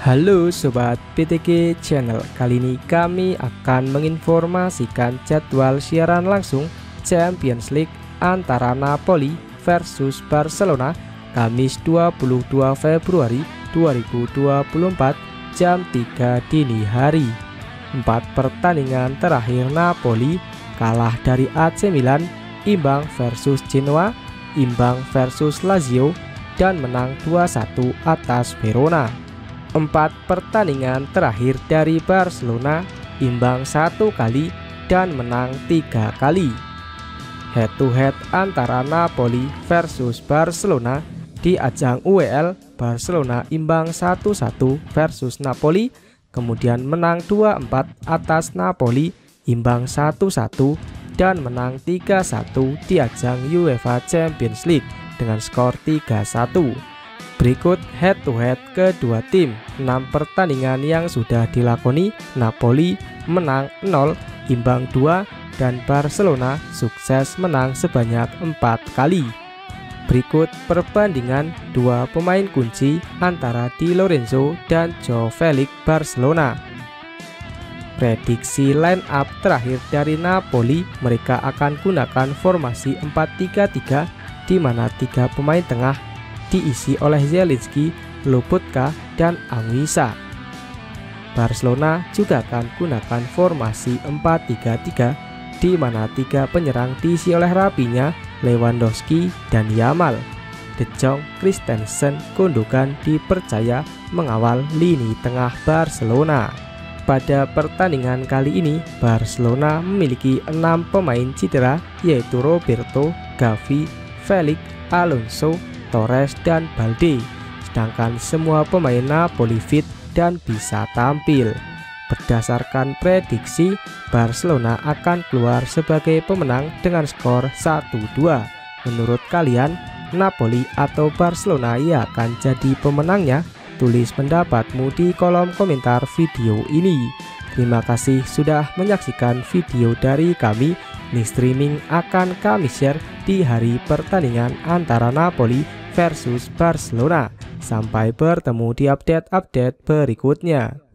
Halo Sobat BTG Channel, kali ini kami akan menginformasikan jadwal siaran langsung Champions League antara Napoli versus Barcelona Kamis 22 Februari 2024 jam 3 dini hari. 4 pertandingan terakhir Napoli kalah dari AC Milan, imbang versus Genoa, imbang versus Lazio, dan menang 2-1 atas Verona. 4 pertandingan terakhir dari Barcelona, imbang 1 kali dan menang 3 kali. Head to head antara Napoli versus Barcelona di ajang UEL, Barcelona imbang 1-1 versus Napoli, kemudian menang 2-4 atas Napoli, imbang 1-1 dan menang 3-1 di ajang UEFA Champions League dengan skor 3-1. Berikut head to head kedua tim. 6 pertandingan yang sudah dilakoni, Napoli menang 0, imbang 2, dan Barcelona sukses menang sebanyak 4 kali. Berikut perbandingan dua pemain kunci antara Di Lorenzo dan Joao Felix Barcelona. Prediksi line up terakhir dari Napoli, mereka akan gunakan formasi 4-3-3 di mana 3 pemain tengah diisi oleh Zielinski, Lobotka, dan Anguissa. Barcelona juga akan gunakan formasi 4-3-3 di mana 3 penyerang diisi oleh Raphinha, Lewandowski, dan Yamal. De Jong, Kristensen, Gundogan dipercaya mengawal lini tengah Barcelona. Pada pertandingan kali ini, Barcelona memiliki 6 pemain cedera, yaitu Roberto, Gavi, Felix, Alonso, Torres, dan Balde, sedangkan semua pemain Napoli fit dan bisa tampil. Berdasarkan prediksi, Barcelona akan keluar sebagai pemenang dengan skor 1-2. Menurut kalian, Napoli atau Barcelona yang akan jadi pemenangnya? Tulis pendapatmu di kolom komentar video ini. Terima kasih sudah menyaksikan video dari kami. Link streaming akan kami share di hari pertandingan antara Napoli versus Barcelona. Sampai bertemu di update-update berikutnya.